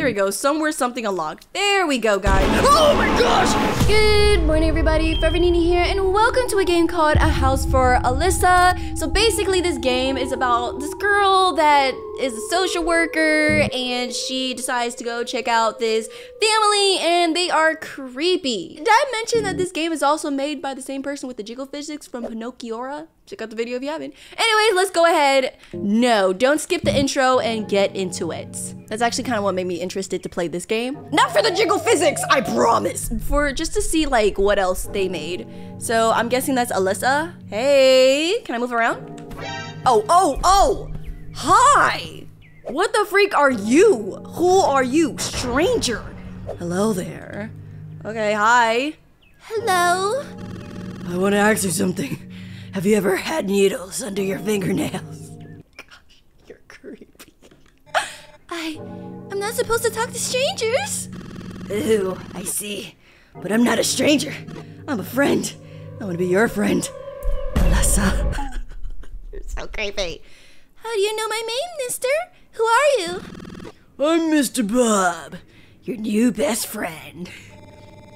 There we go. Somewhere something unlocked. There we go, guys. Oh my gosh! Good morning, everybody. Forever Nenaa here, and welcome to a game called A House for Alesa. So basically, this game is about this girl that is a social worker, and she decides to go check out this family, and they are creepy. Did I mention that this game is also made by the same person with the jiggle physics from Pinocchiogoria? Check out the video if you haven't. Anyways, let's go ahead. No, don't skip the intro and get into it. That's actually kind of what made me interested to play this game. Not for the jiggle physics, I promise. For just to see like what else they made. So I'm guessing that's Alesa. Hey, can I move around? Oh. Hi. What the freak are you? Who are you, stranger? Hello there. Okay, hi. Hello. I want to ask you something. Have you ever had needles under your fingernails? Gosh, you're creepy. I'm not supposed to talk to strangers. Ew, I see. But I'm not a stranger. I'm a friend. I want to be your friend. Alesa. You're so creepy. How do you know my name, mister? Who are you? I'm Mr. Bob, your new best friend.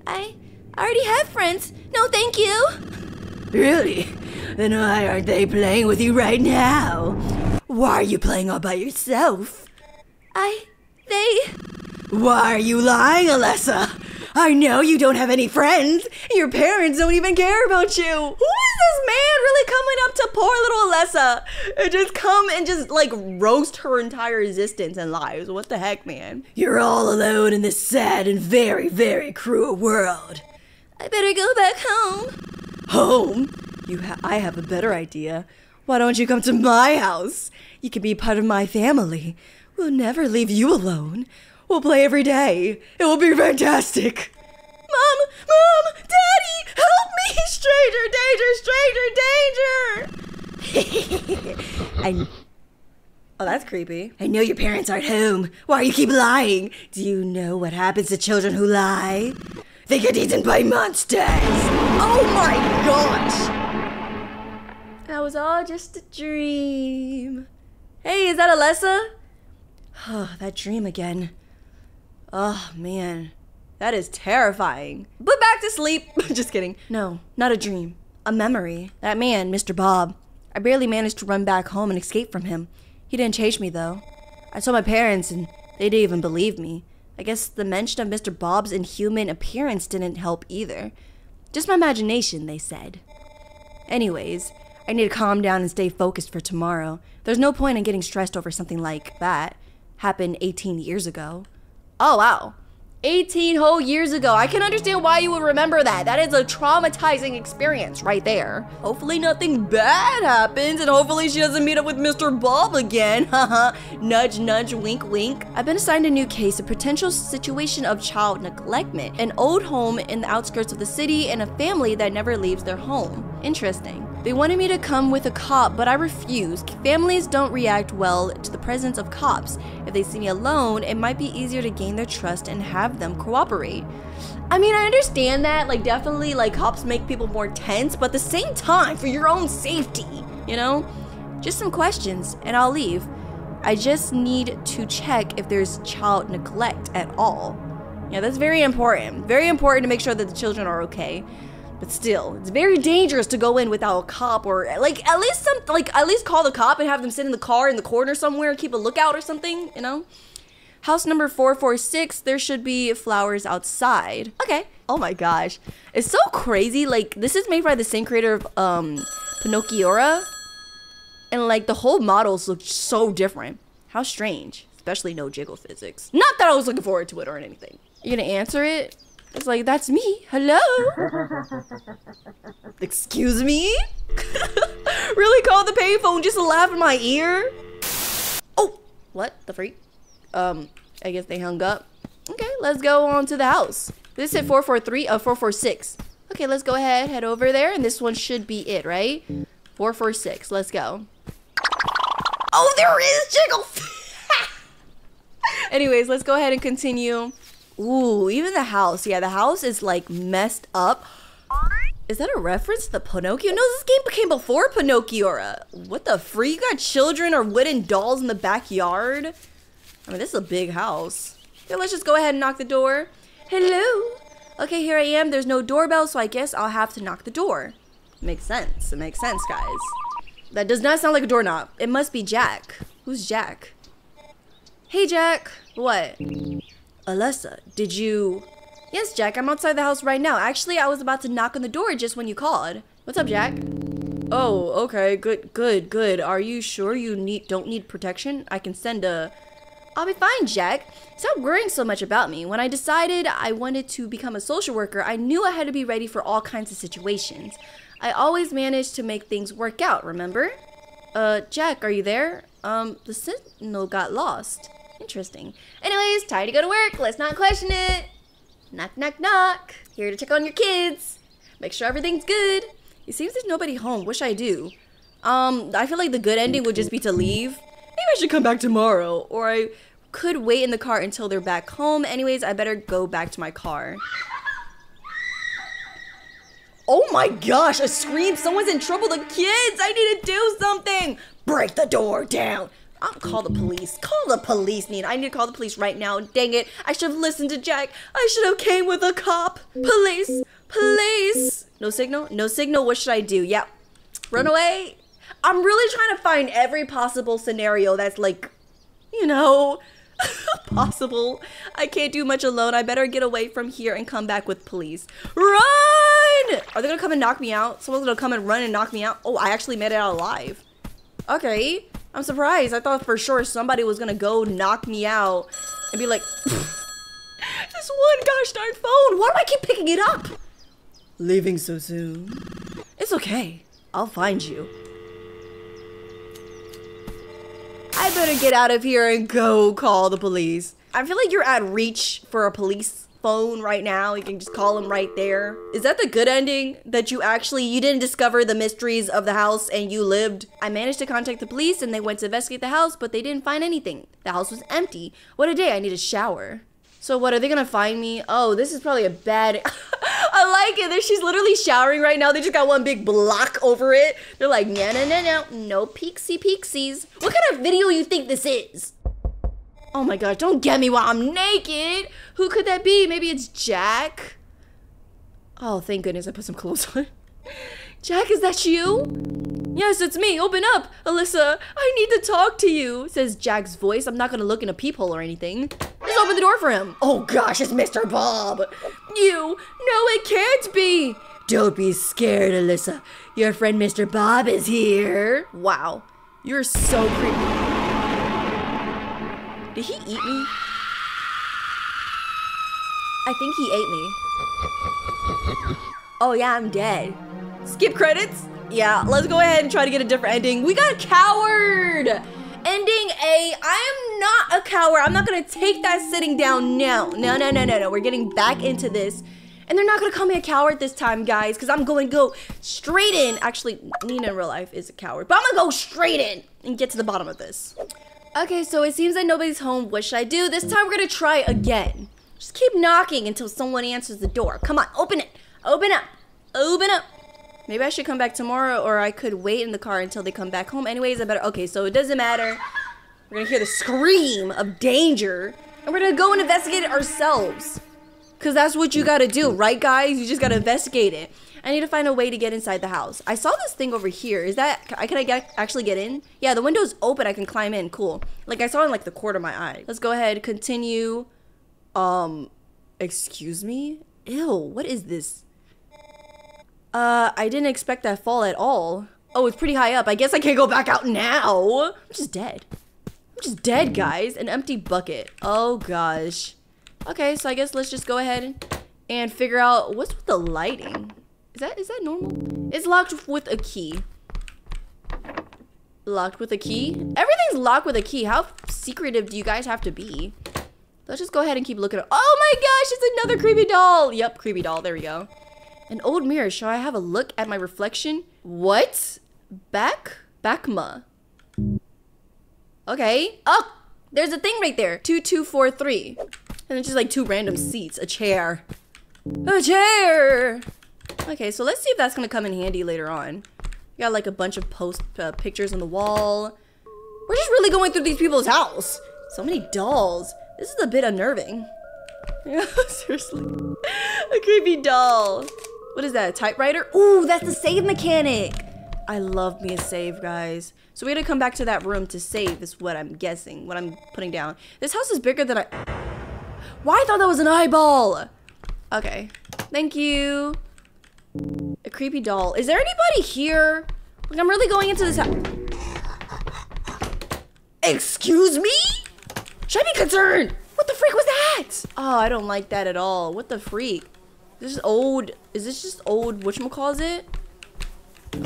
I already have friends. No, thank you. Really? Then why aren't they playing with you right now? Why are you playing all by yourself? Why are you lying, Alesa? I know you don't have any friends. Your parents don't even care about you. Who is this man really coming up to poor little Alesa and just come and just like roast her entire existence and lives? What the heck, man? You're all alone in this sad and very, very cruel world. I better go back home. Home? I have a better idea. Why don't you come to my house? You can be part of my family. We'll never leave you alone. We'll play every day. It will be fantastic. Mom, Daddy, help me! Stranger danger! Oh, that's creepy. I know your parents aren't home. Why do you keep lying? Do you know what happens to children who lie? They get eaten by monsters. Oh my gosh! That was all just a dream. Hey, is that Alesa? Oh, that dream again. Oh, man. That is terrifying. But back to sleep. Just kidding. No, not a dream. A memory. That man, Mr. Bob. I barely managed to run back home and escape from him. He didn't chase me, though. I told my parents, and they didn't even believe me. I guess the mention of Mr. Bob's inhuman appearance didn't help either. Just my imagination, they said. Anyways, I need to calm down and stay focused for tomorrow. There's no point in getting stressed over something like that. Happened 18 years ago. Oh, wow. 18 whole years ago. I can understand why you would remember that. That is a traumatizing experience right there. Hopefully nothing bad happens, and hopefully she doesn't meet up with Mr. Bob again. Haha. Nudge, nudge, wink, wink. I've been assigned a new case, a potential situation of child neglectment, an old home in the outskirts of the city, and a family that never leaves their home. Interesting. They wanted me to come with a cop, but I refused. Families don't react well to the presence of cops. If they see me alone, it might be easier to gain their trust and have them cooperate. I mean, I understand that, like, definitely, like, cops make people more tense, but at the same time, for your own safety, you know? Just some questions, and I'll leave. I just need to check if there's child neglect at all. Yeah, that's very important. Very important to make sure that the children are okay. But still, it's very dangerous to go in without a cop, or like at least some, like at least call the cop and have them sit in the car in the corner somewhere, keep a lookout or something, you know? House number 446, there should be flowers outside. Okay. Oh my gosh. It's so crazy. Like, this is made by the same creator of Pinocchiogoria. And like the whole models look so different. How strange. Especially no jiggle physics. Not that I was looking forward to it or anything. You're gonna answer it? It's like, that's me. Hello? Excuse me? Really called the payphone just to laugh in my ear? Oh, what the freak? I guess they hung up. Okay, let's go on to the house. This hit 443, 446. Okay, let's go ahead, head over there, and this one should be it, right? 446, let's go. Oh, there is jiggle. Anyways, let's go ahead and continue. Ooh, even the house. Yeah, the house is like messed up. Is that a reference to Pinocchio? No, this game came before Pinocchiogoria. What the freak? You got children or wooden dolls in the backyard? I mean, this is a big house. Then let's just go ahead and knock the door. Hello? Okay, here I am. There's no doorbell, so I guess I'll have to knock the door. Makes sense. It makes sense, guys. That does not sound like a doorknob. It must be Jack. Who's Jack? Hey, Jack. What? Alesa, did you... Yes, Jack, I'm outside the house right now. Actually, I was about to knock on the door just when you called. What's up, Jack? Oh, okay, good. Are you sure you don't need protection? I can send a... I'll be fine, Jack. Stop worrying so much about me. When I decided I wanted to become a social worker, I knew I had to be ready for all kinds of situations. I always managed to make things work out, remember? Jack, are you there? The signal got lost. Interesting. Anyways, time to go to work. Let's not question it. Knock, knock, knock. Here to check on your kids. Make sure everything's good. It seems there's nobody home. Wish I do. I feel like the good ending would just be to leave. Maybe I should come back tomorrow, or I could wait in the car until they're back home. Anyways, I better go back to my car. Oh my gosh, I screamed, someone's in trouble, the kids, I need to do something. Break the door down. I'll call the police. Call the police, Nina. I need to call the police right now. Dang it, I should have listened to Jack. I should have came with a cop. Police, police. No signal, no signal, what should I do? Yep, run away. I'm really trying to find every possible scenario that's like, you know, possible. I can't do much alone. I better get away from here and come back with police. Run! Are they gonna come and knock me out? Someone's gonna come and run and knock me out? Oh, I actually made it out alive. Okay, I'm surprised. I thought for sure somebody was gonna go knock me out and be like, this one gosh darn phone. Why do I keep picking it up? Leaving so soon. It's okay. I'll find you. I better get out of here and go call the police. I feel like you're at reach for a police phone right now. You can just call them right there. Is that the good ending? That you didn't discover the mysteries of the house and you lived? I managed to contact the police and they went to investigate the house, but they didn't find anything. The house was empty. What a day, I need a shower. So what, are they gonna find me? Oh, this is probably a bad... I like it. There, she's literally showering right now. They just got one big block over it. They're like, no, no, no, no. No peeksies. What kind of video you think this is? Oh my gosh, don't get me while I'm naked. Who could that be? Maybe it's Jack. Oh, thank goodness I put some clothes on. Jack, is that you? Yes, it's me. Open up, Alesa. I need to talk to you, says Jack's voice. I'm not gonna look in a peephole or anything. Just open the door for him. Oh gosh, it's Mr. Bob. You? No, it can't be. Don't be scared, Alesa. Your friend Mr. Bob is here. Wow, you're so creepy. Did he eat me? I think he ate me. Oh yeah, I'm dead. Skip credits? Yeah, let's go ahead and try to get a different ending. We got coward! Ending A, I am not a coward. I'm not gonna take that sitting down now. No. We're getting back into this. And they're not gonna call me a coward this time, guys, because I'm gonna go straight in. Actually, Nina in real life is a coward, but I'm gonna go straight in and get to the bottom of this. Okay, so it seems that nobody's home. What should I do? This time we're gonna try again. Just keep knocking until someone answers the door. Come on, open it, open up, open up. Maybe I should come back tomorrow, or I could wait in the car until they come back home. Anyways, I better... Okay, so it doesn't matter. We're gonna hear the scream of danger, and we're gonna go and investigate it ourselves. Because that's what you gotta do, right, guys? You just gotta investigate it. I need to find a way to get inside the house. I saw this thing over here. Is that... Can I actually get in? Yeah, the window's open. I can climb in. Cool. Like, I saw in, like, the corner of my eye. Let's go ahead. Continue. Excuse me? Ew, what is this? I didn't expect that fall at all. Oh, it's pretty high up. I guess I can't go back out now. I'm just dead. I'm just dead, guys. An empty bucket. Oh, gosh. Okay, so I guess let's just go ahead and figure out what's with the lighting. Is that normal? It's locked with a key. Locked with a key? Everything's locked with a key. How secretive do you guys have to be? Let's just go ahead and keep looking at... Oh, my gosh. It's another creepy doll. Yep, creepy doll. There we go. An old mirror. Shall I have a look at my reflection? What? Backma. Okay. Oh, there's a thing right there. 2243. And it's just like two random seats. A chair. A chair! Okay, so let's see if that's gonna come in handy later on. We got like a bunch of pictures on the wall. We're just really going through these people's house. So many dolls. This is a bit unnerving. Yeah, seriously. A creepy doll. What is that, a typewriter? Ooh, that's the save mechanic. I love me a save, guys. So we're gonna come back to that room to save is what I'm guessing, what I'm putting down. This house is bigger than I... Why? I thought that was an eyeball. Okay, thank you. A creepy doll. Is there anybody here? Like, I'm really going into this house. Excuse me? Should I be concerned? What the freak was that? Oh, I don't like that at all. What the freak? This is old. Is this just old whatchamacallit?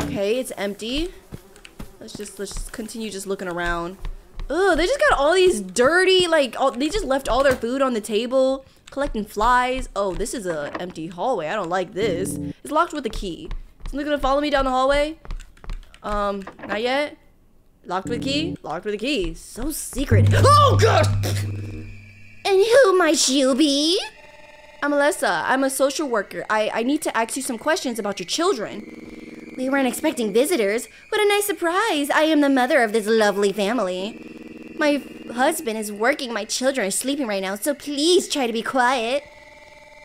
Okay, it's empty. Let's just continue just looking around. Ugh, they just got all these dirty, like, they just left all their food on the table, collecting flies. Oh, this is a empty hallway. I don't like this. It's locked with a key. Is somebody gonna follow me down the hallway? Not yet. Locked with a key? Locked with a key. So secret. Oh, God! And who might you be? I'm Alesa. I'm a social worker. I need to ask you some questions about your children. We weren't expecting visitors. What a nice surprise. I am the mother of this lovely family. My husband is working. My children are sleeping right now, so please try to be quiet.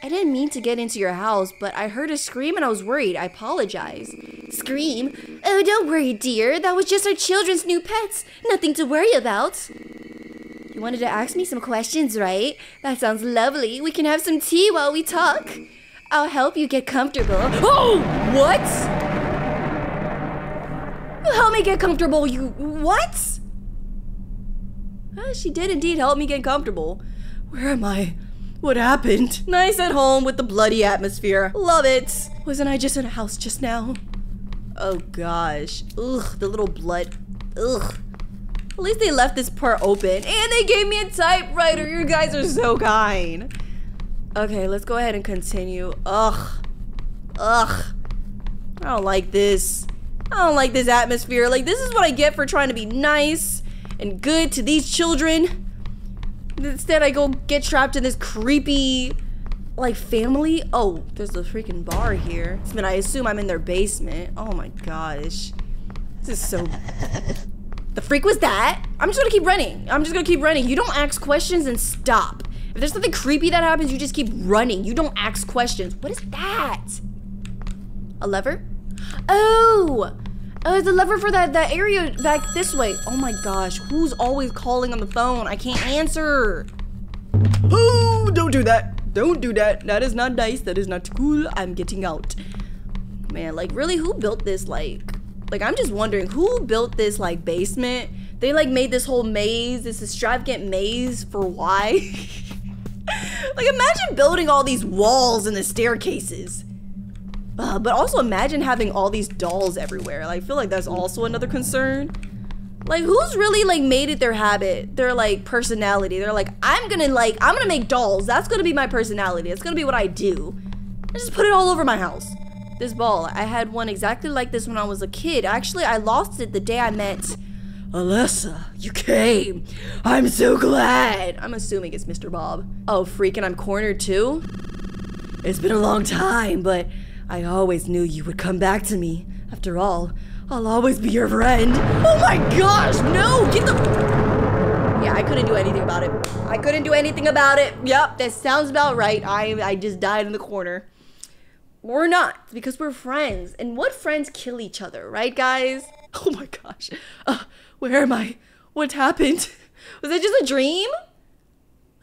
I didn't mean to get into your house, but I heard a scream and I was worried. I apologize. Scream? Oh, don't worry, dear. That was just our children's new pets. Nothing to worry about. You wanted to ask me some questions, right? That sounds lovely. We can have some tea while we talk. I'll help you get comfortable. Oh! What? Help me get comfortable, you what? She did indeed help me get comfortable. Where am I? What happened? Nice at home with the bloody atmosphere. Love it. Wasn't I just in a house just now? Oh gosh. Ugh, the little blood. Ugh. At least they left this part open. And they gave me a typewriter. You guys are so kind. Okay, let's go ahead and continue. Ugh. Ugh. I don't like this. I don't like this atmosphere. Like, this is what I get for trying to be nice and good to these children. Instead, I go get trapped in this creepy, like, family. Oh, there's a freaking bar here. I mean, I assume I'm in their basement. Oh my gosh. This is so... The freak was that? I'm just gonna keep running. I'm just gonna keep running. You don't ask questions and stop. If there's something creepy that happens, you just keep running. You don't ask questions. What is that? A lever? Oh! Oh, it's a lever for that area back this way. Oh my gosh, who's always calling on the phone? I can't answer. Oh, don't do that. Don't do that. That is not nice. That is not cool. I'm getting out. Man, like really, who built this? Like I'm just wondering, who built this like basement? They like made this whole maze, this extravagant maze for why? Like imagine building all these walls and the staircases. But also imagine having all these dolls everywhere. Like, I feel like that's also another concern. Like, who's really, like, made it their habit? Their, like, personality. They're like, I'm gonna make dolls. That's gonna be my personality. It's gonna be what I do. I just put it all over my house. This ball. I had one exactly like this when I was a kid. Actually, I lost it the day I met... Alesa, you came. I'm so glad. I'm assuming it's Mr. Bob. Oh, freaking, I'm cornered, too? It's been a long time, but... I always knew you would come back to me. After all, I'll always be your friend. Oh my gosh, no, get the... Yeah, I couldn't do anything about it. I couldn't do anything about it. Yep, that sounds about right. I just died in the corner. We're not, because we're friends. And what friends kill each other, right guys? Oh my gosh. Where am I? What happened? Was it just a dream?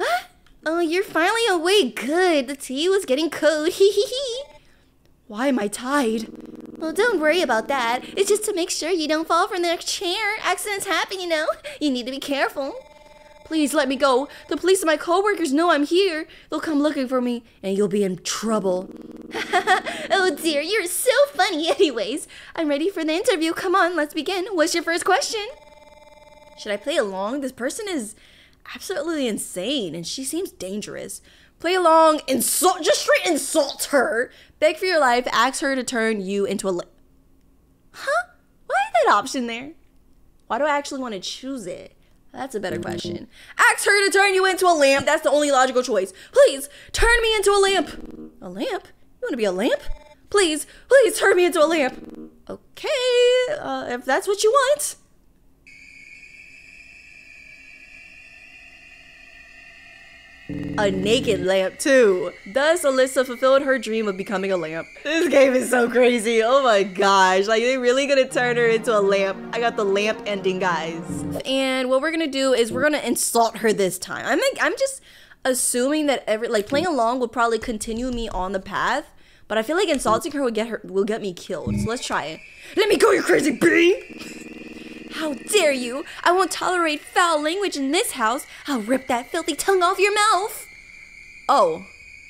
Huh? Oh, you're finally awake. Good, the tea was getting cold. Hee hee hee. Why am I tied? Well, don't worry about that. It's just to make sure you don't fall from the chair. Accidents happen, you know. You need to be careful. Please let me go. The police and my coworkers know I'm here. They'll come looking for me, and you'll be in trouble. Oh dear, you're so funny anyways. I'm ready for the interview. Come on, let's begin. What's your first question? Should I play along? This person is absolutely insane, and she seems dangerous. Play along, insult, just straight insult her. Beg for your life, ask her to turn you into a Huh? Why is that option there? Why do I actually want to choose it? That's a better question. Ask her to turn you into a lamp. That's the only logical choice. Please, turn me into a lamp. A lamp? You want to be a lamp? Please, please turn me into a lamp. Okay, if that's what you want. A naked lamp too. Thus, Alesa fulfilled her dream of becoming a lamp. This game is so crazy. Oh my gosh. Like, they really gonna turn her into a lamp. I got the lamp ending, guys. And what we're gonna do is we're gonna insult her this time. I'm just assuming that playing along will probably continue me on the path, but I feel like insulting her will get me killed. So let's try it. Let me go, you crazy bee! How dare you! I won't tolerate foul language in this house! I'll rip that filthy tongue off your mouth! Oh.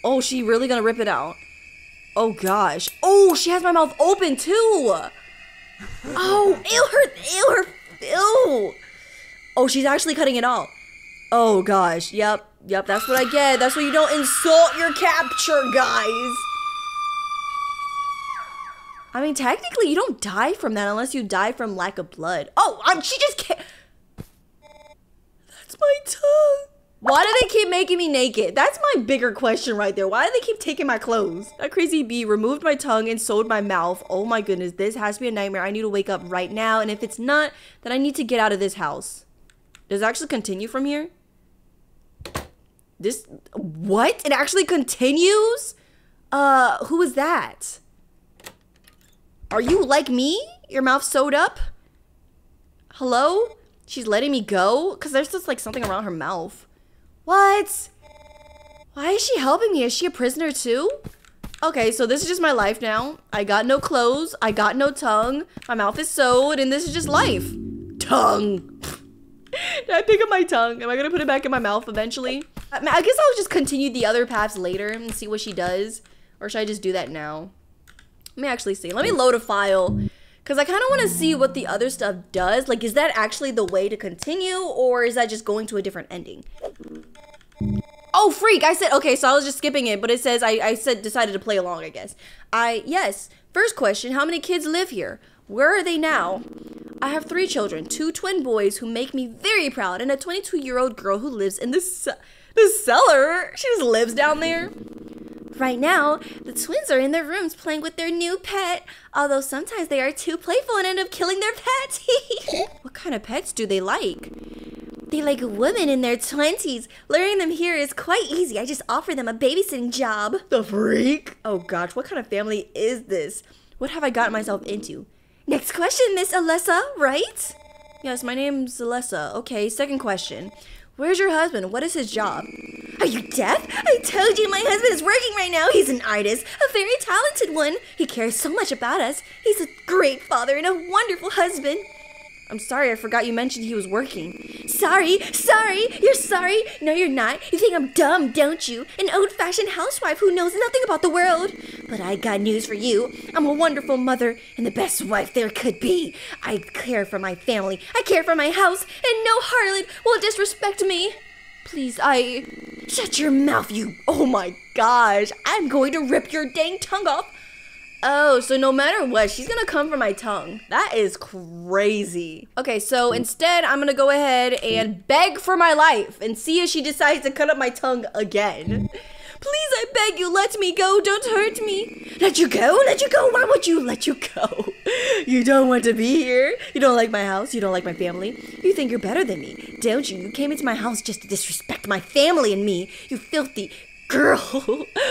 Oh, she really gonna rip it out. Oh gosh. Oh, she has my mouth open too! Oh, ew! Oh, she's actually cutting it out. Oh gosh, yep, that's what I get. That's why you don't insult your capture, guys! I mean, technically, you don't die from that unless you die from lack of blood. Oh, she just can't. That's my tongue. Why do they keep making me naked? That's my bigger question right there. Why do they keep taking my clothes? That crazy bee removed my tongue and sewed my mouth. Oh my goodness, this has to be a nightmare. I need to wake up right now. And if it's not, then I need to get out of this house. Does it actually continue from here? What? It actually continues? Who was that? Are you like me? Your mouth sewed up? Hello? She's letting me go? Because there's just like something around her mouth. What? Why is she helping me? Is she a prisoner too? Okay, so this is just my life now. I got no clothes. I got no tongue. My mouth is sewed and this is just life. Tongue. Did I pick up my tongue? Am I going to put it back in my mouth eventually? I guess I'll just continue the other paths later and see what she does. Or should I just do that now? Let me actually see. Let me load a file because I kind of want to see what the other stuff does. Like, is that actually the way to continue or is that just going to a different ending? Oh, freak. I said, okay, so I was just skipping it, but it says I decided to play along, I guess. Yes. First question, how many kids live here? Where are they now? I have 3 children, 2 twin boys who make me very proud and a 22-year-old girl who lives in the cellar. She just lives down there. Right now, the twins are in their rooms playing with their new pet, although sometimes they are too playful and end up killing their pet. What kind of pets do they like? They like women in their 20s. Luring them here is quite easy. I just offer them a babysitting job. The freak? Oh gosh, what kind of family is this? What have I gotten myself into? Next question, Miss Alesa, right? Yes, my name's Alesa. Okay, second question. Where's your husband? What is his job? Are you deaf? I told you my husband is working right now. He's an artist, a very talented one. He cares so much about us. He's a great father and a wonderful husband. I'm sorry, I forgot you mentioned he was working. Sorry, you're sorry. No, you're not. You think I'm dumb, don't you? An old-fashioned housewife who knows nothing about the world. But I got news for you. I'm a wonderful mother and the best wife there could be. I care for my family. I care for my house, and no harlot will disrespect me. Please, shut your mouth, you. Oh my gosh, I'm going to rip your dang tongue off. Oh, so no matter what, she's gonna come for my tongue. That is crazy. Okay, so instead, I'm gonna go ahead and beg for my life and see if she decides to cut up my tongue again. Please, I beg you, let me go. Don't hurt me. Let you go? Let you go? Why would you let you go? You don't want to be here. You don't like my house. You don't like my family. You think you're better than me, don't you? You came into my house just to disrespect my family and me. You filthy... Girl,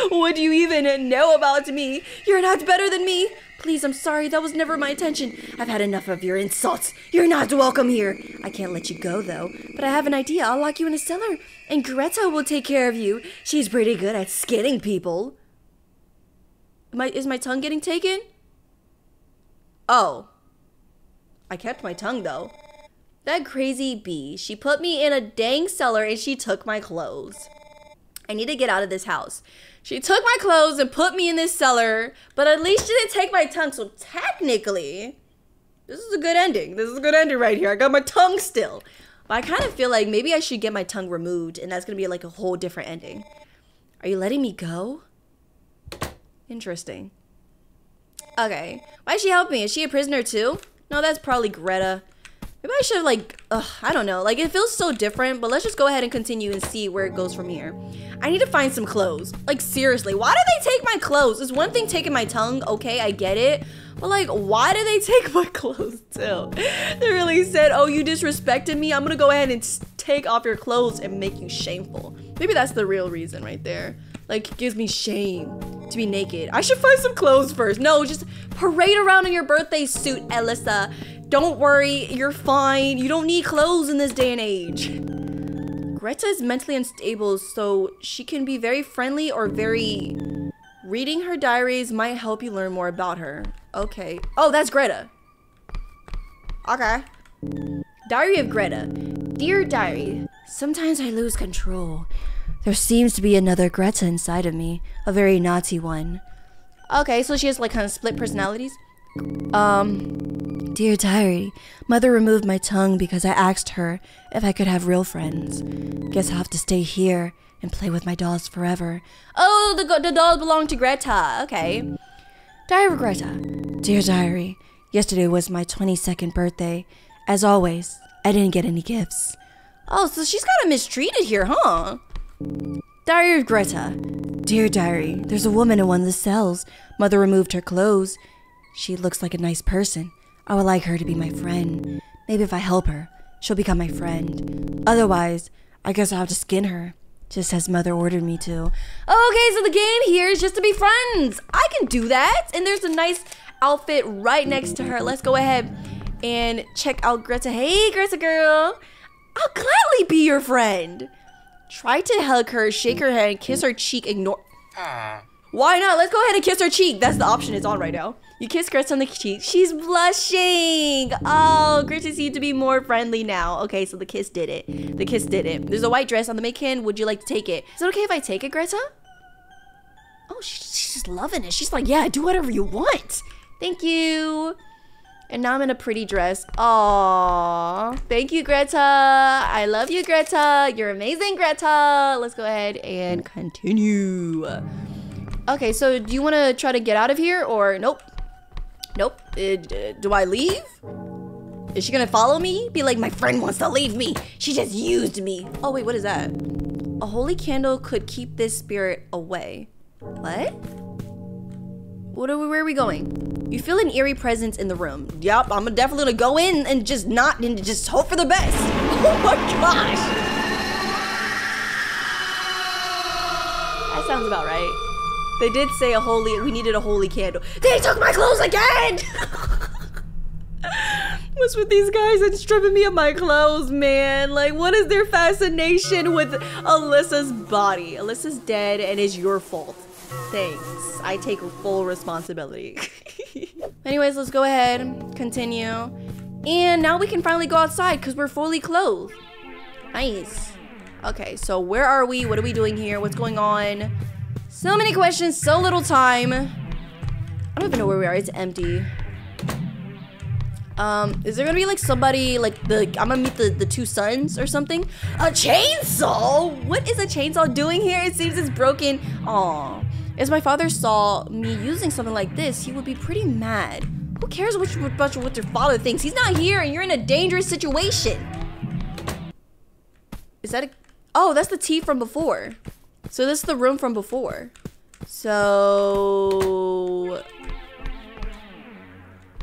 what do you even know about me? You're not better than me. Please, I'm sorry. That was never my intention. I've had enough of your insults. You're not welcome here. I can't let you go, though. But I have an idea. I'll lock you in a cellar. And Greta will take care of you. She's pretty good at skinning people. Is my tongue getting taken? Oh. I kept my tongue, though. That crazy bee. She put me in a dang cellar and she took my clothes. I need to get out of this house. She took my clothes and put me in this cellar, but at least she didn't take my tongue, so technically, this is a good ending. This is a good ending right here. I got my tongue still. But I kind of feel like maybe I should get my tongue removed, and that's gonna be like a whole different ending. Are you letting me go? Interesting. Okay, why'd she help me? Is she a prisoner too? No, that's probably Greta. Maybe I should have like, I don't know. Like, it feels so different, but let's just go ahead and continue and see where it goes from here. I need to find some clothes. Like, seriously, why do they take my clothes? It's one thing taking my tongue, okay, I get it. But like, why do they take my clothes too? They really said, oh, you disrespected me. I'm gonna go ahead and take off your clothes and make you shameful. Maybe that's the real reason right there. Like, it gives me shame to be naked. I should find some clothes first. No, just parade around in your birthday suit, Alesa. Don't worry, you're fine. You don't need clothes in this day and age. Greta is mentally unstable, so she can be very friendly or very... Reading her diaries might help you learn more about her. Okay. Oh, that's Greta. Okay. Diary of Greta. Dear Diary, sometimes I lose control. There seems to be another Greta inside of me, a very naughty one. Okay, so she has like kind of split personalities. Dear Diary, Mother removed my tongue because I asked her if I could have real friends. Guess I'll have to stay here and play with my dolls forever. Oh, the dolls belong to Greta. Okay. Diary of Greta. Dear Diary, yesterday was my 22nd birthday. As always, I didn't get any gifts. Oh, so she's kind of mistreated here, huh? Diary of Greta. Dear Diary, there's a woman in one of the cells. Mother removed her clothes. She looks like a nice person. I would like her to be my friend. Maybe if I help her, she'll become my friend. Otherwise, I guess I'll have to skin her, just as Mother ordered me to. Okay, so the game here is just to be friends. I can do that. And there's a nice outfit right next to her. Let's go ahead and check out Greta. Hey, Greta girl. I'll gladly be your friend. Try to hug her, shake her hand, kiss her cheek, ignore... Why not? Let's go ahead and kiss her cheek. That's the option it's on right now. You kiss Greta on the cheek. She's blushing. Oh, Greta seemed to be more friendly now. Okay, so the kiss did it. The kiss did it. There's a white dress on the mannequin. Would you like to take it? Is it okay if I take it, Greta? Oh, she's just loving it. She's like, yeah, do whatever you want. Thank you. And now I'm in a pretty dress. Aww. Thank you, Greta. I love you, Greta. You're amazing, Greta. Let's go ahead and continue. Okay, so do you want to try to get out of here or nope? Nope. Do I leave? Is she going to follow me? Be like, my friend wants to leave me. She just used me. Oh, wait, what is that? A holy candle could keep this spirit away. What? Where are we going? You feel an eerie presence in the room. Yup, I'm definitely gonna go in and just hope for the best. Oh my gosh. That sounds about right. They did say we needed a holy candle. They took my clothes again! What's with these guys and stripping me of my clothes, man? Like, what is their fascination with Alesa's body? Alesa's dead and it's your fault. Thanks. I take full responsibility. Anyways, let's go ahead, continue. And now we can finally go outside because we're fully clothed. Nice. Okay, so where are we? What are we doing here? What's going on? So many questions, so little time. I don't even know where we are. It's empty. Is there gonna be like somebody, like I'm gonna meet the two sons or something? A chainsaw? What is a chainsaw doing here? It seems it's broken. Aww. As my father saw me using something like this, he would be pretty mad. Who cares what your father thinks? He's not here and you're in a dangerous situation. Is that a... Oh, that's the tea from before. So this is the room from before. So...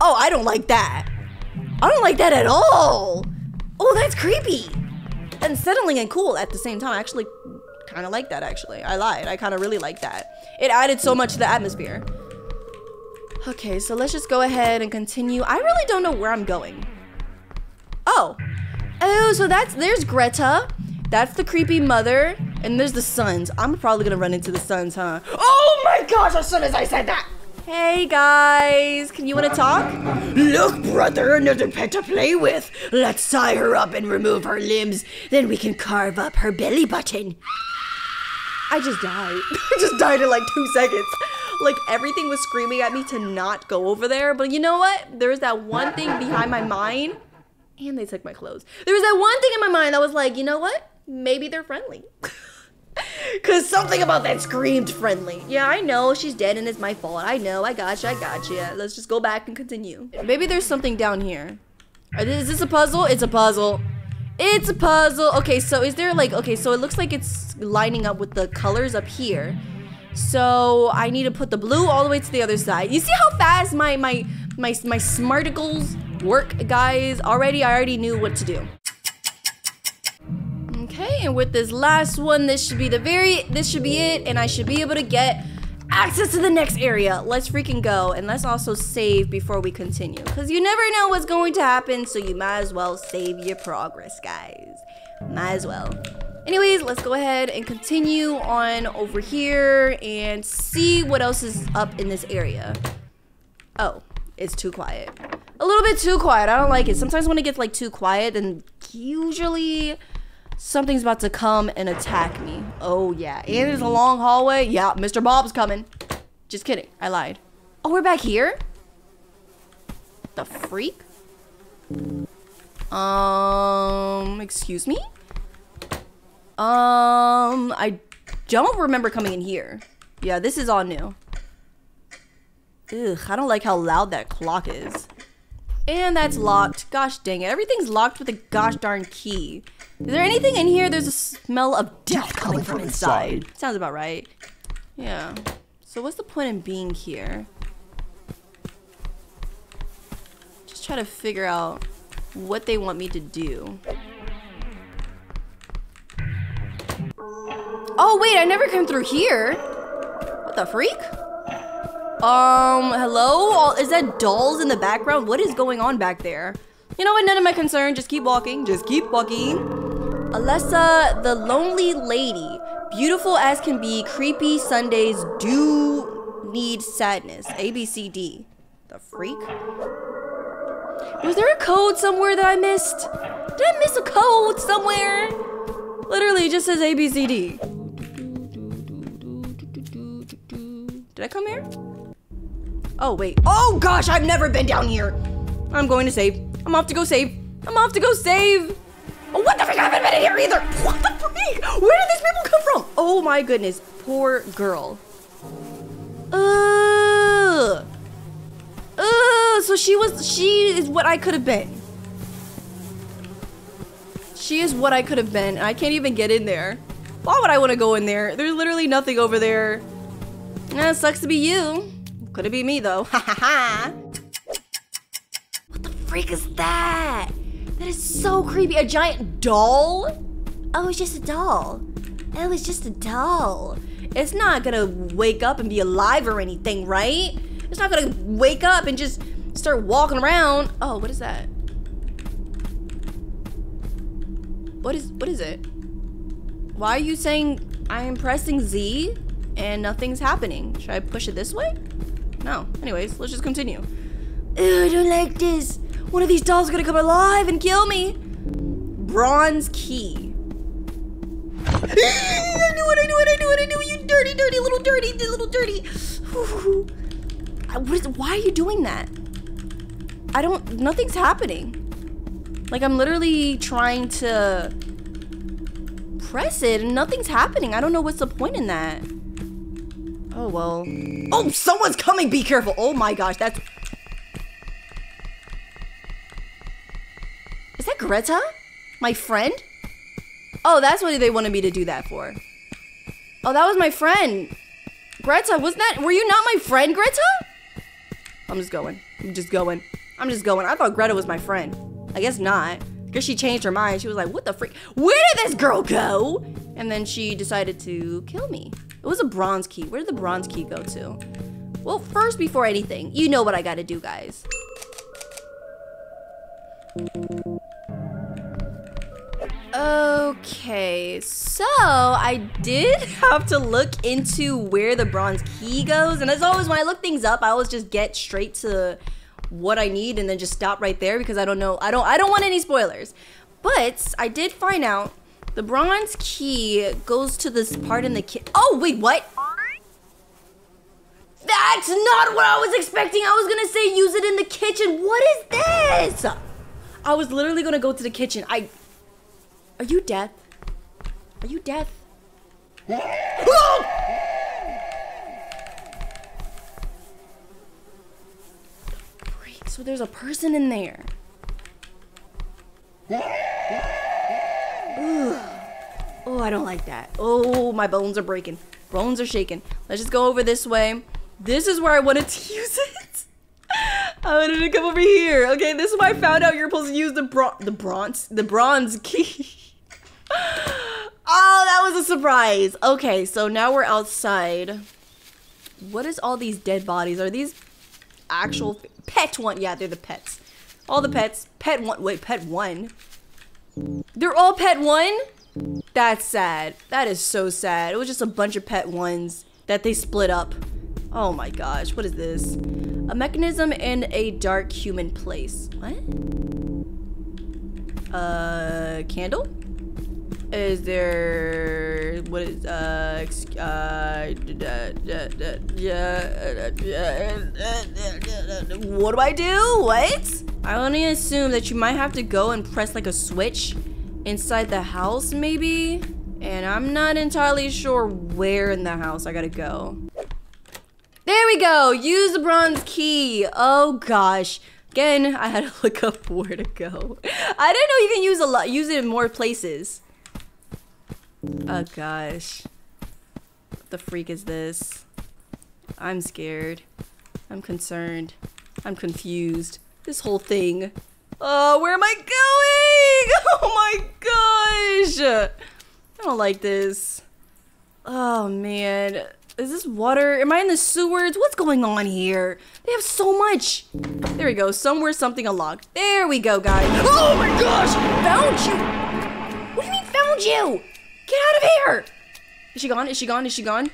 Oh, I don't like that. I don't like that at all. Oh, that's creepy. Unsettling and cool at the same time. I actually kind of like that, actually. I lied. I kind of really like that. It added so much to the atmosphere. Okay, so let's just go ahead and continue. I really don't know where I'm going. Oh. Oh, so there's Greta. That's the creepy mother. And there's the sons. I'm probably going to run into the sons, huh? Oh my gosh, as soon as I said that. Hey guys, you want to talk? Look, brother, another pet to play with. Let's tie her up and remove her limbs. Then we can carve up her belly button. I just died. I just died in like 2 seconds. Like everything was screaming at me to not go over there. But you know what? There was that one thing behind my mind. And they took my clothes. There was that one thing in my mind that was like, you know what? Maybe they're friendly. Cause something about that screamed friendly. Yeah, I know, she's dead and it's my fault. I know, I gotcha. Let's just go back and continue. Maybe there's something down here. Is this a puzzle? It's a puzzle. It's a puzzle. Okay, so is there like, okay, so it looks like it's lining up with the colors up here. So I need to put the blue all the way to the other side. You see how fast my smarticles work, guys? I already knew what to do. and with this last one, this should be it, and I should be able to get access to the next area. Let's freaking go, and let's also save before we continue, because you never know what's going to happen, so you might as well save your progress, guys. Might as well. Anyways, let's go ahead and continue on over here and see what else is up in this area. Oh, it's too quiet. A little bit too quiet. I don't like it. Sometimes when it gets like too quiet, then usually something's about to come and attack me. Oh yeah, and there's a long hallway. Yeah, Mr. Bob's coming. Just kidding, I lied. Oh, we're back here? The freak? Excuse me? I don't remember coming in here. Yeah, this is all new. Ugh, I don't like how loud that clock is. And that's locked. Gosh dang it, everything's locked with a gosh darn key. Is there anything in here? There's a smell of death coming from inside. Sounds about right. Yeah. So what's the point in being here? Just try to figure out what they want me to do. Oh wait, I never came through here. What the freak? Hello? Is that dolls in the background? What is going on back there? You know what, none of my concern. Just keep walking. Just keep walking. Alesa, the lonely lady. Beautiful as can be, creepy Sundays do need sadness. A, B, C, D. The freak? Was there a code somewhere that I missed? Did I miss a code somewhere? Literally, it just says A, B, C, D. Did I come here? Oh, wait. Oh, gosh, I've never been down here. I'm going to save. I'm off to go save. I'm off to go save. Oh, what the freak? I haven't been in here either. What the freak? Where did these people come from? Oh, my goodness. Poor girl. Ugh. Ugh. So she is what I could have been. She is what I could have been, and I can't even get in there. Why would I want to go in there? There's literally nothing over there. Nah, sucks to be you. Could it be me, though? Ha ha ha. What the freak is that? That is so creepy. A giant doll? Oh, it's just a doll. Oh, it's just a doll. It's not gonna wake up and be alive or anything, right? It's not gonna wake up and just start walking around. Oh, what is that? What is it? Why are you saying I am pressing Z and nothing's happening? Should I push it this way? No. Anyways, let's just continue. Ew, I don't like this. One of these dolls is gonna come alive and kill me. Bronze key. I knew it. You dirty little dirty. Why are you doing that? Nothing's happening. Like, I'm literally trying to press it and nothing's happening. I don't know what's the point in that. Oh, well. Oh, someone's coming. Be careful. Oh, my gosh. That's... Is that Greta? My friend? Oh, that's what they wanted me to do that for. Oh, that was my friend. Greta, were you not my friend, Greta? I'm just going. I thought Greta was my friend. I guess not. Because she changed her mind. She was like, what the freak? Where did this girl go? And then she decided to kill me. It was a bronze key. Where did the bronze key go to? Well, first, before anything, you know what I gotta do, guys. Okay, so I did have to look into where the bronze key goes. And as always, when I look things up, I always just get straight to what I need and then just stop right there, because I don't know, I don't want any spoilers. But I did find out the bronze key goes to this part in the oh wait, what? That's not what I was expecting. I was gonna say use it in the kitchen. What is this? I was literally gonna go to the kitchen. Are you deaf? Are you deaf? Oh! So there's a person in there. Ugh. Oh, I don't like that. Oh, my bones are breaking. Bones are shaking. Let's just go over this way. This is where I wanted to use it. I wanted to come over here. Okay, this is where I found out you're supposed to use the bronze key. Oh, that was a surprise. Okay, so now we're outside. What is all these dead bodies? Are these actual pet one? Yeah, they're the pets. All the pets. Pet one. Wait, pet one? They're all pet one? That's sad. That is so sad. It was just a bunch of pet ones that they split up. Oh my gosh, what is this? A mechanism in a dark human place. What? Candle? Is there... What is... What do I do? What? I only assume that you might have to go and press like a switch inside the house, maybe? And I'm not entirely sure where in the house I gotta go. There we go! Use the bronze key! Oh gosh. Again, I had to look up where to go. I didn't know you can use it in more places. Oh gosh. What the freak is this? I'm scared. I'm concerned. I'm confused. This whole thing. Oh, where am I going? Oh my gosh! I don't like this. Oh man. Is this water? Am I in the sewers? What's going on here? They have so much. There we go. Somewhere something unlocked. There we go, guys. Oh my gosh! Found you! What do you mean found you? Get out of here! Is she gone? Is she gone? Is she gone?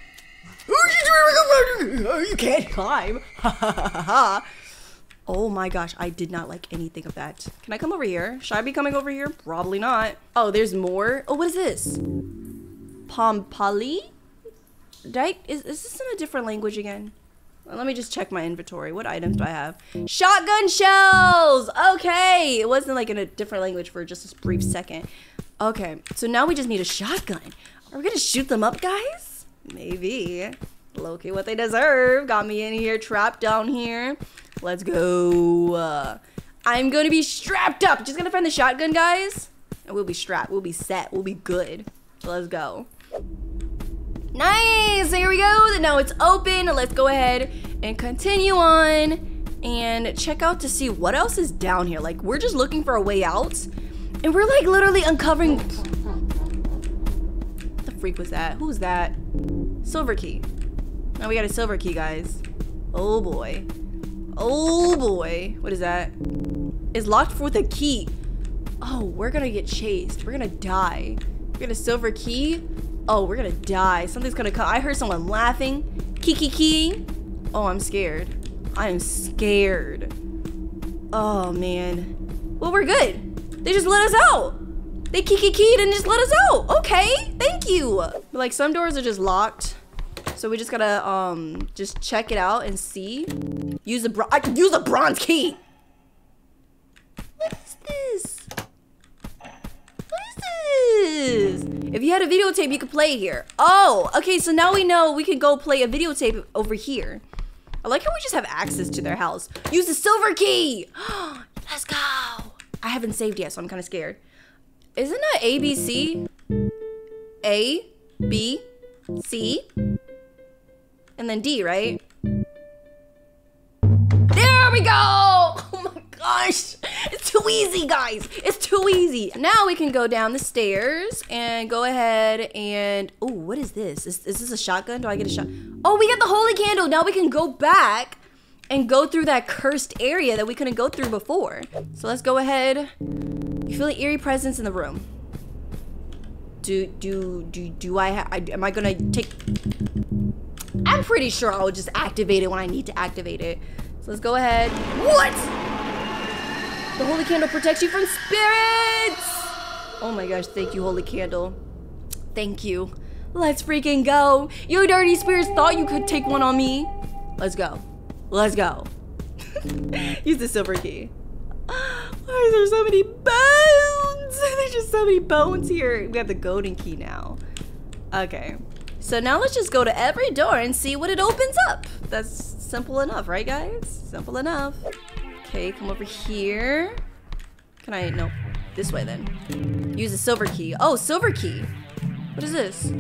Oh, you can't climb. Oh my gosh, I did not like anything of that. Can I come over here? Should I be coming over here? Probably not. Oh, there's more. Oh, what is this? Pompali? Is this in a different language again? Well, let me just check my inventory. What items do I have? Shotgun shells! Okay! It wasn't like in a different language for just a brief second. Okay, so now we just need a shotgun. Are we gonna shoot them up, guys? Maybe. Low-key what they deserve. Got me in here, trapped down here. Let's go. I'm gonna be strapped up. Just gonna find the shotgun, guys. And we'll be strapped. We'll be set. We'll be good. Let's go. Nice, here we go. Now it's open. Let's go ahead and continue on and check out to see what else is down here. Like, we're just looking for a way out and we're like literally uncovering. What the freak was that? Who's that? Silver key. Now we got a silver key, guys. Oh boy. Oh boy. What is that? It's locked with a key. Oh, we're gonna get chased. We're gonna die. We got a silver key. Oh, we're gonna die. Something's gonna come. I heard someone laughing. Kiki key. Oh, I'm scared. I am scared. Oh, man. Well, we're good. They just let us out. They kiki keyed and just let us out. Okay, thank you. But, like, some doors are just locked. So we just gotta, just check it out and see. I can use the bronze key. What is this? If you had a videotape, you could play here. Oh, okay, so now we know we could go play a videotape over here. I like how we just have access to their house. Use the silver key! Let's go! I haven't saved yet, so I'm kind of scared. Isn't that ABC? A, B, C, and then D, right? There we go! Gosh, it's too easy, guys. It's too easy. Now we can go down the stairs and go ahead and... Oh, what is this? Is this a shotgun? Do I get a shot? Oh, we got the holy candle. Now we can go back and go through that cursed area that we couldn't go through before. So let's go ahead. You feel an eerie presence in the room. Am I gonna take... I'm pretty sure I'll just activate it when I need to activate it. So let's go ahead. What? The holy candle protects you from spirits! Oh my gosh, thank you, holy candle. Thank you. Let's freaking go. You dirty spirits thought you could take one on me. Let's go. Let's go. Use the silver key. Why is there so many bones? There's just so many bones here. We have the golden key now. Okay. So now let's just go to every door and see what it opens up. That's simple enough, right guys? Simple enough. Okay, come over here. Can I? No. This way then. Use a silver key. Oh, silver key. What is this?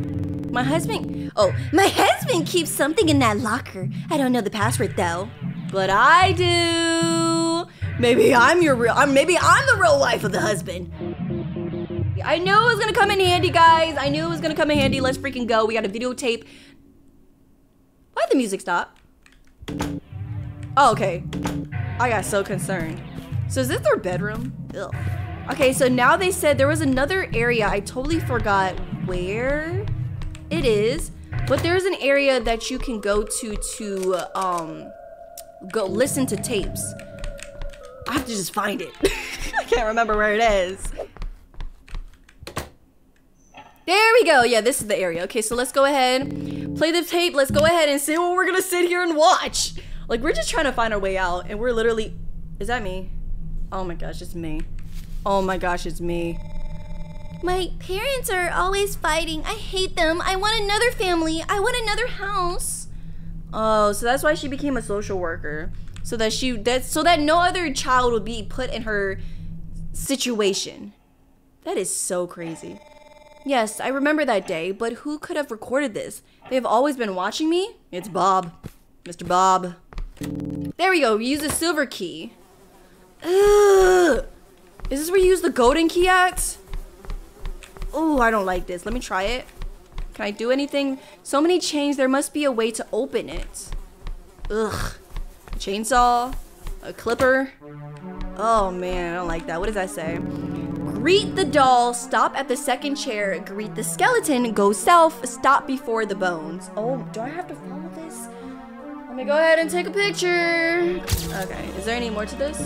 My husband. Oh, my husband keeps something in that locker. I don't know the password though. But I do. Maybe I'm the real life of the husband. I knew it was gonna come in handy, guys. I knew it was gonna come in handy. Let's freaking go. We gotta videotape. Why'd the music stop? Oh, okay. I got so concerned. So is this their bedroom? Ugh. Okay, so now they said there was another area. I totally forgot where it is, but there's an area that you can go to go listen to tapes. I have to just find it. I can't remember where it is. There we go. Yeah, this is the area. Okay, so let's go ahead, play the tape. Let's go ahead and see what we're gonna sit here and watch. Like, we're just trying to find our way out, and we're literally... Is that me? Oh my gosh, it's me. Oh my gosh, it's me. My parents are always fighting. I hate them. I want another family. I want another house. Oh, so that's why she became a social worker. So that so that no other child would be put in her situation. That is so crazy. Yes, I remember that day, but who could have recorded this? They have always been watching me? It's Bob. Mr. Bob. There we go. We use the silver key. Ugh. Is this where you use the golden key at? Oh, I don't like this. Let me try it. Can I do anything? So many chains. There must be a way to open it. Ugh. A chainsaw. A clipper. Oh, man. I don't like that. What does that say? Greet the doll. Stop at the second chair. Greet the skeleton. Go south. Stop before the bones. Oh, do I have to follow this? Let me go ahead and take a picture. Okay. Is there any more to this?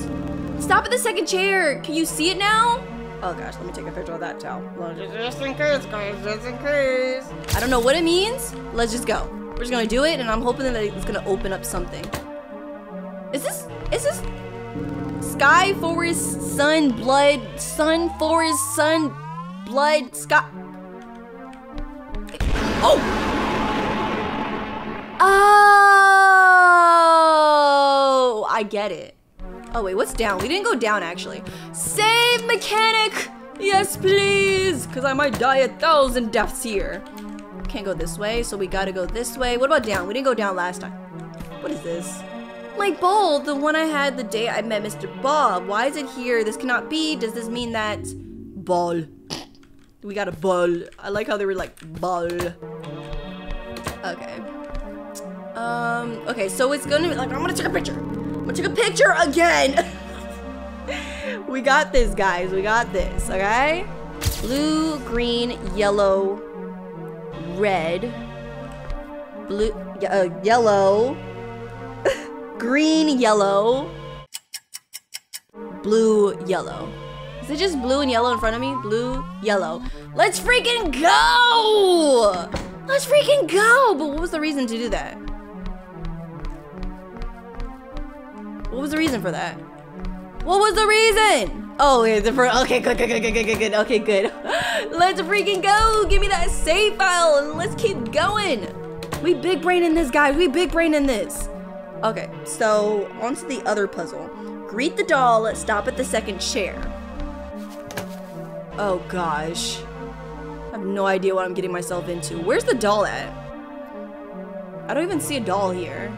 Stop at the second chair. Can you see it now? Oh gosh, let me take a picture of that towel. Just in case, guys, just in case. I don't know what it means. Let's just go. We're just gonna do it, and I'm hoping that it's gonna open up something. Is this sky, forest, sun, forest, sun, blood, sky? Oh! Oh! I get it. Oh wait, what's down? We didn't go down, actually. Save mechanic! Yes, please! Because I might die 1,000 deaths here. Can't go this way, so we gotta go this way. What about down? We didn't go down last time. What is this? My bowl, the one I had the day I met Mr. Bob. Why is it here? This cannot be. Does this mean that... Ball. We got a ball. I like how they were like, ball. Okay. Okay, so it's gonna be like, I'm gonna take a picture. I took a picture again. We got this, guys. We got this, okay? Blue, green, yellow, red, blue, yellow, green, yellow, blue, yellow. Is it just blue and yellow in front of me? Blue, yellow. Let's freaking go! Let's freaking go! But what was the reason to do that? What was the reason for that? What was the reason? Oh, it's for, okay, good, good, good, good, good, good, okay, good. Let's freaking go. Give me that save file and let's keep going. We big brain in this, guys. We big brain in this. Okay, so onto the other puzzle. Greet the doll, stop at the second chair. Oh gosh. I have no idea what I'm getting myself into. Where's the doll at? I don't even see a doll here.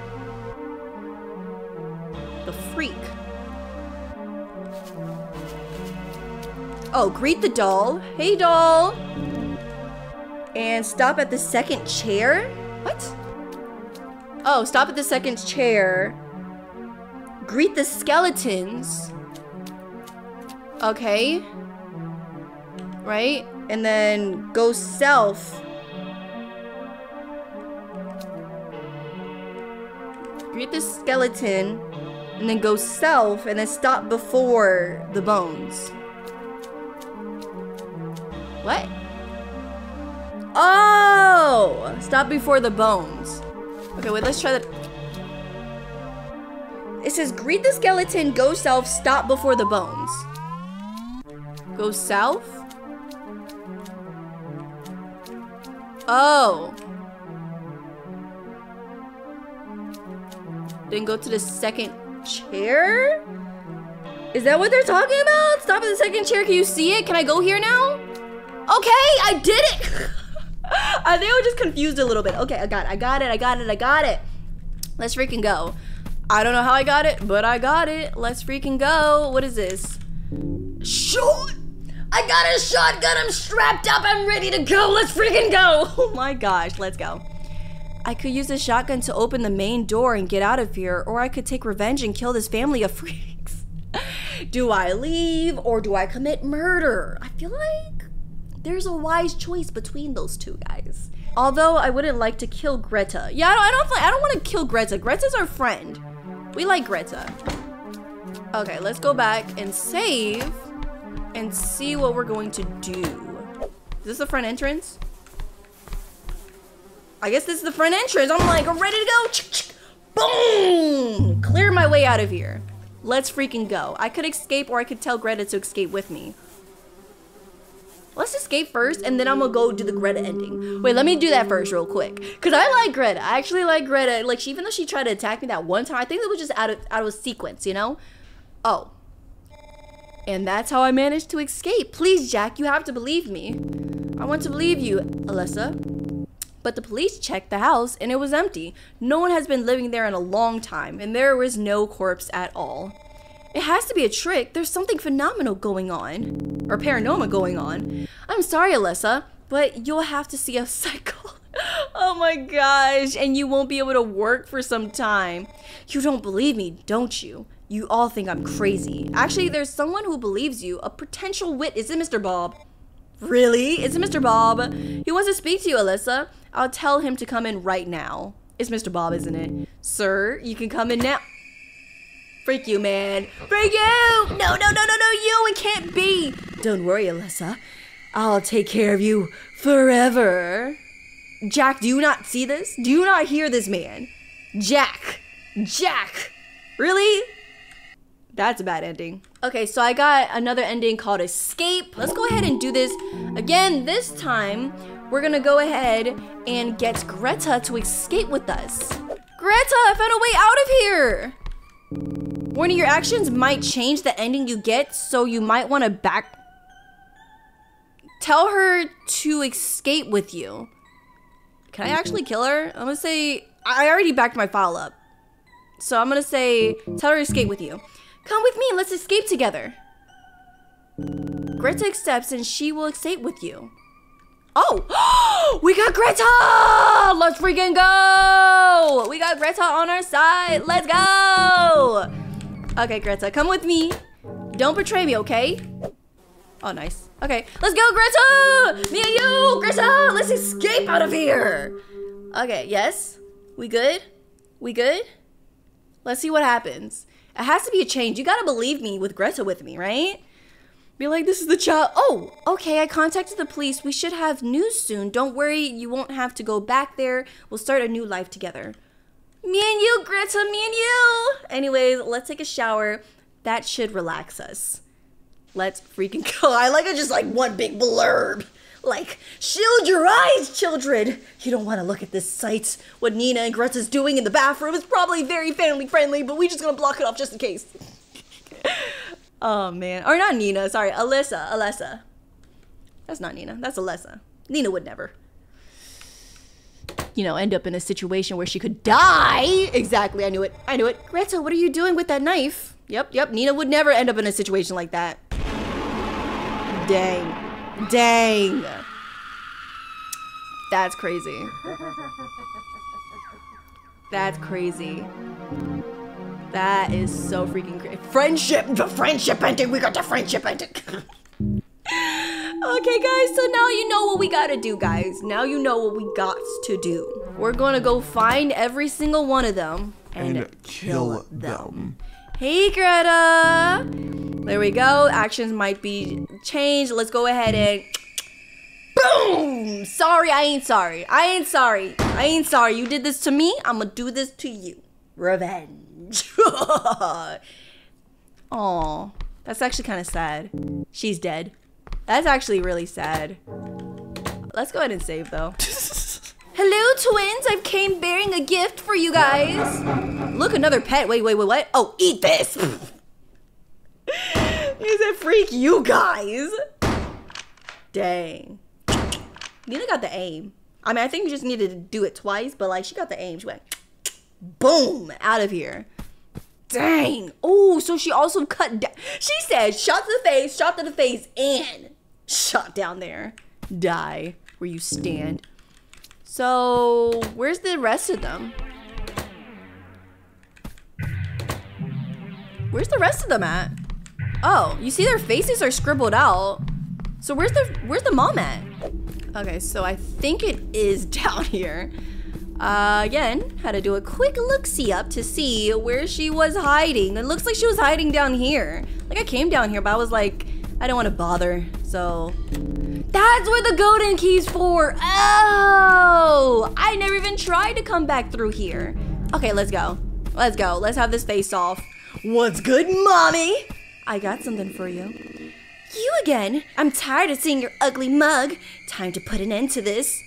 The freak. Oh, greet the doll. Hey, doll. And stop at the second chair? What? Oh, stop at the second chair. Greet the skeletons. Okay. Right? And then go south. Greet the skeleton. And then go south, and then stop before the bones. What? Oh! Stop before the bones. Okay, wait, let's try that. It says, greet the skeleton, go south, stop before the bones. Go south? Oh. Then go to the second chair? Is that what they're talking about? Stop at the second chair. Can you see it? Can I go here now? Okay, I did it. I think I was just confused a little bit. Okay, I got it. I got it. I got it. I got it. Let's freaking go. I don't know how I got it, but I got it. Let's freaking go. What is this? Shoot! I got a shotgun, I'm strapped up, I'm ready to go, let's freaking go! Oh my gosh, let's go. I could use this shotgun to open the main door and get out of here, or I could take revenge and kill this family of freaks. Do I leave, or do I commit murder? I feel like there's a wise choice between those two, guys. Although I wouldn't like to kill Greta. Yeah, I don't want to kill Greta. Greta's our friend. We like Greta. Okay, let's go back and save and see what we're going to do. Is this the front entrance? I guess this is the front entrance. I'm like, I'm ready to go. Boom! Clear my way out of here. Let's freaking go. I could escape or I could tell Greta to escape with me. Let's escape first and then I'm gonna go do the Greta ending. Wait, let me do that first real quick. Cause I like Greta, I actually like Greta. Like even though she tried to attack me that one time, I think it was just out of sequence, you know? Oh, and that's how I managed to escape. Please, Jack, you have to believe me. I want to believe you, Alesa. But the police checked the house and it was empty. No one has been living there in a long time and there was no corpse at all. It has to be a trick. There's something phenomenal going on. Or paranormal going on. I'm sorry, Alesa, but you'll have to see a psycho. Oh my gosh, and you won't be able to work for some time. You don't believe me, don't you? You all think I'm crazy. Actually, there's someone who believes you, a potential witness. Is it Mr. Bob? Really? Is it Mr. Bob? He wants to speak to you, Alesa. I'll tell him to come in right now. It's Mr. Bob, isn't it? Sir, you can come in now. Freak you, man. Freak you! No, no, no, no, no, you! It can't be! Don't worry, Alesa. I'll take care of you forever. Jack, do you not see this? Do you not hear this man? Jack! Jack! Really? That's a bad ending. Okay, so I got another ending called Escape. Let's go ahead and do this again. This time, we're gonna go ahead and get Greta to escape with us. Greta, I found a way out of here! Warning, your actions might change the ending you get, so you might want to back... Tell her to escape with you. Can I actually kill her? I'm gonna say... I already backed my file up. So I'm gonna say, tell her to escape with you. Come with me and let's escape together. Greta accepts and she will escape with you. Oh, we got Greta! Let's freaking go! We got Greta on our side, let's go! Okay, Greta, come with me. Don't betray me, okay? Oh, nice. Okay, let's go, Greta! Me and you, Greta! Let's escape out of here! Okay, yes? We good? We good? Let's see what happens. It has to be a change. You gotta believe me with Greta with me, right? Be like, this is the child. Oh, okay, I contacted the police. We should have news soon. Don't worry, you won't have to go back there. We'll start a new life together. Me and you, Greta, me and you. Anyways, let's take a shower. That should relax us. Let's freaking go. I like it just like one big blurb. Like, shield your eyes, children. You don't want to look at this sight. What Nina and Greta's doing in the bathroom is probably very family friendly, but we're just gonna block it off just in case. Oh man, or not Nina, sorry, Alesa, Alesa. That's not Nina, that's Alesa. Nina would never, you know, end up in a situation where she could die. Exactly, I knew it, I knew it. Greta, what are you doing with that knife? Yep, yep, Nina would never end up in a situation like that. Dang, dang. That's crazy. That's crazy. That is so freaking great. Friendship, the friendship ending. We got the friendship ending. Okay, guys, so now you know what we gotta do, guys. Now you know what we got to do. We're gonna go find every single one of them and kill them. Hey, Greta. There we go. Actions might be changed. Let's go ahead and boom. Sorry, I ain't sorry. I ain't sorry. I ain't sorry. You did this to me. I'm gonna do this to you. Revenge. Oh, that's actually kind of sad. She's dead. That's actually really sad. Let's go ahead and save though. Hello twins, I came bearing a gift for you guys. Look, another pet. Wait, wait, wait, what? Oh, eat this. He's a freak, you guys. Dang. Nina got the aim. I mean, I think we just needed to do it twice, but like she got the aim. She went boom, out of here. Dang. Oh, so she also cut down. She said, shot to the face, and shot down there. Die where you stand. So, where's the rest of them? Where's the rest of them at? Oh, you see their faces are scribbled out. So where's the mom at? Okay, so I think it is down here. Again, had to do a quick look-see up to see where she was hiding. It looks like she was hiding down here. Like, I came down here, but I was like, I don't want to bother, so. That's where the golden key's for. Oh, I never even tried to come back through here. Okay, let's go. Let's go. Let's have this face off. What's good, mommy? I got something for you. You again? I'm tired of seeing your ugly mug. Time to put an end to this.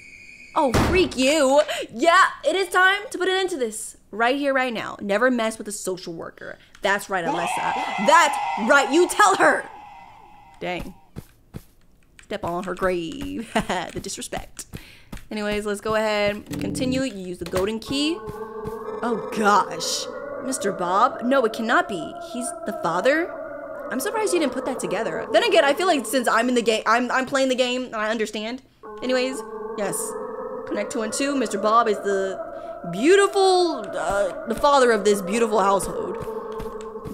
Oh, freak you. Yeah, it is time to put an end to this. Right here, right now. Never mess with a social worker. That's right, Alesa. That's right, you tell her. Dang. Step on her grave. The disrespect. Anyways, let's go ahead. Continue. You use the golden key. Oh, gosh. Mr. Bob? No, it cannot be. He's the father? I'm surprised you didn't put that together. Then again, I feel like since I'm in the game, I'm playing the game, and I understand. Anyways, yes. Connect 2 and 2. Mr. Bob is the beautiful, the father of this beautiful household.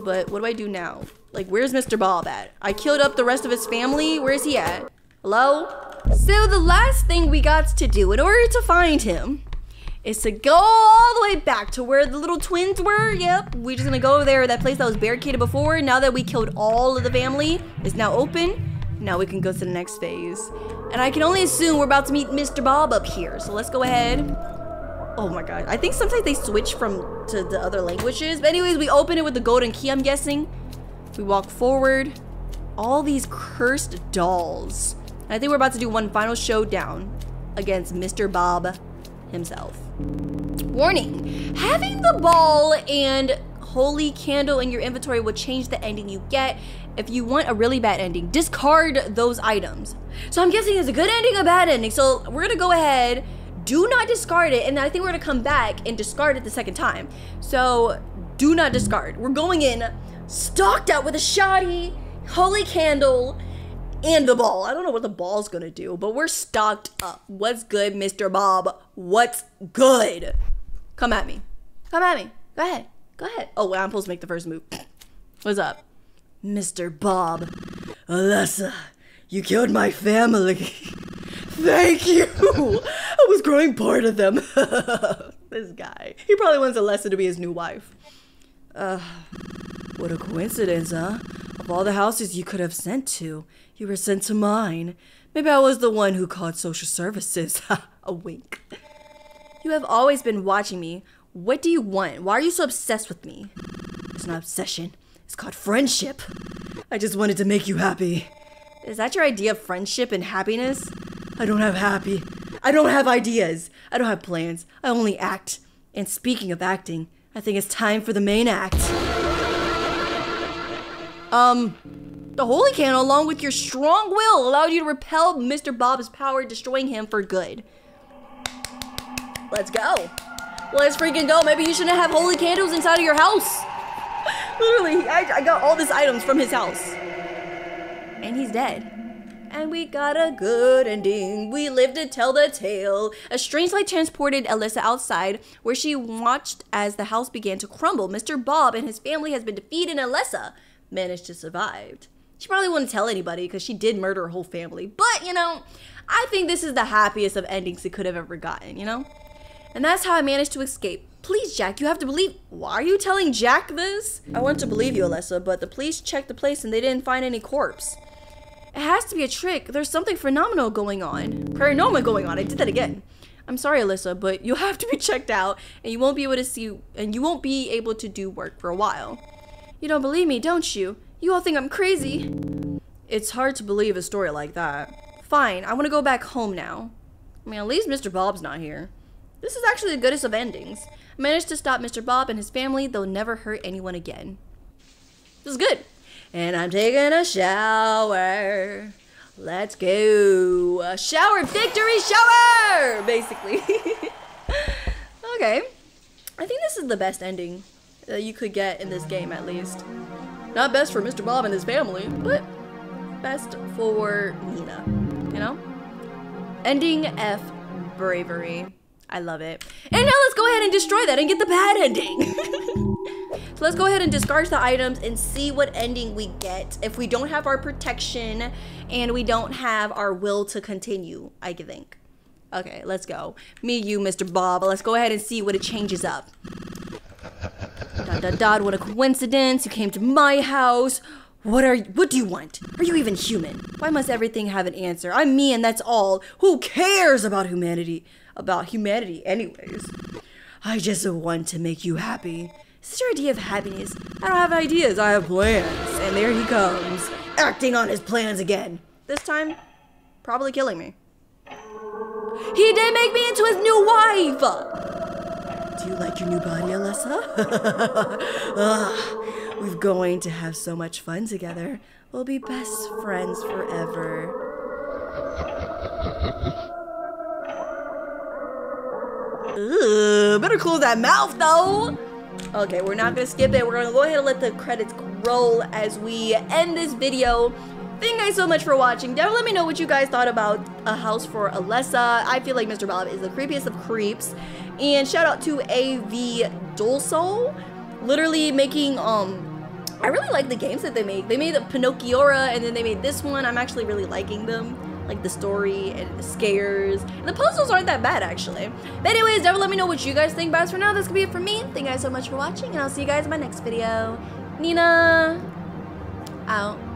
But what do I do now? Like, where's Mr. Bob at? I killed up the rest of his family. Where is he at? Hello? So the last thing we got to do in order to find him is to go all the way back to where the little twins were. Yep, we're just gonna go there, that place that was barricaded before. Now that we killed all of the family, it's now open. Now we can go to the next phase. And I can only assume we're about to meet Mr. Bob up here. So let's go ahead. Oh my God, I think sometimes they switch to the other languages. But anyways, we open it with the golden key, I'm guessing. We walk forward. All these cursed dolls. And I think we're about to do one final showdown against Mr. Bob himself. Warning, having the ball and holy candle in your inventory will change the ending you get. If you want a really bad ending, discard those items. So I'm guessing it's a good ending, a bad ending. So we're gonna go ahead, do not discard it, and I think we're gonna come back and discard it the second time. So do not discard. We're going in, stocked out with a shoddy, holy candle, and the ball. I don't know what the ball's gonna do, but we're stocked up. What's good, Mr. Bob? What's good? Come at me. Come at me. Go ahead. Go ahead. Oh, wait, I'm supposed to make the first move. What's up? Mr. Bob. Alesa, you killed my family. Thank you. I was growing bored of them. This guy. He probably wants Alesa to be his new wife. What a coincidence, huh? Of all the houses you could have sent to, you were sent to mine. Maybe I was the one who called social services. A wink. You have always been watching me. What do you want? Why are you so obsessed with me? It's not obsession. It's called friendship. I just wanted to make you happy. Is that your idea of friendship and happiness? I don't have ideas. I don't have plans. I only act. And speaking of acting, I think it's time for the main act. The holy candle, along with your strong will, allowed you to repel Mr. Bob's power, destroying him for good. Let's go. Let's freaking go. Maybe you shouldn't have holy candles inside of your house. Literally, I got all these items from his house. And he's dead. And we got a good ending. We lived to tell the tale. A strange light transported Alesa outside, where she watched as the house began to crumble. Mr. Bob and his family has been defeated, and Alesa managed to survive. She probably wouldn't tell anybody because she did murder her whole family. But, you know, I think this is the happiest of endings it could have ever gotten, you know? And that's how I managed to escape. Please, Jack, you have to believe... Why are you telling Jack this? I want to believe you, Alesa, but the police checked the place and they didn't find any corpse. It has to be a trick. There's something phenomenal going on. Paranormal going on. I did that again. I'm sorry, Alesa, but you'll have to be checked out and you won't be able to see... And you won't be able to do work for a while. You don't believe me, don't you? You all think I'm crazy. It's hard to believe a story like that. Fine, I want to go back home now. I mean, at least Mr. Bob's not here. This is actually the goodest of endings. I managed to stop Mr. Bob and his family. They'll never hurt anyone again. This is good. And I'm taking a shower. Let's go. A shower victory shower, basically. Okay. I think this is the best ending that you could get in this game, at least. Not best for Mr. Bob and his family, but best for Nina, you know? Ending F, bravery. I love it. And now let's go ahead and destroy that and get the bad ending. So let's go ahead and discard the items and see what ending we get if we don't have our protection and we don't have our will to continue, I think. Okay, let's go. Me, you, Mr. Bob. Let's go ahead and see what it changes up. Dot, dot, dot. What a coincidence. You came to my house. What do you want? Are you even human? Why must everything have an answer? I'm me and that's all. Who cares about humanity? About humanity anyways. I just want to make you happy. Is your idea of happiness? I don't have ideas, I have plans. And there he comes, acting on his plans again. This time, probably killing me. He did make me into his new wife! Do you like your new body, Alesa? We're going to have so much fun together. We'll be best friends forever. Ooh, better close that mouth though. Okay, we're not gonna skip it. We're gonna go ahead and let the credits roll as we end this video. Thank you guys so much for watching. Definitely let me know what you guys thought about A House for Alesa. I feel like Mr. Bob is the creepiest of creeps. And shout out to AVDulSoul. Literally making, I really like the games that they make. They made the Pinocchiogoria and then they made this one. I'm actually really liking them. Like the story and the scares. And the puzzles aren't that bad actually. But anyways, definitely let me know what you guys think. But as for now, that's gonna be it for me. Thank you guys so much for watching and I'll see you guys in my next video. Nina, out.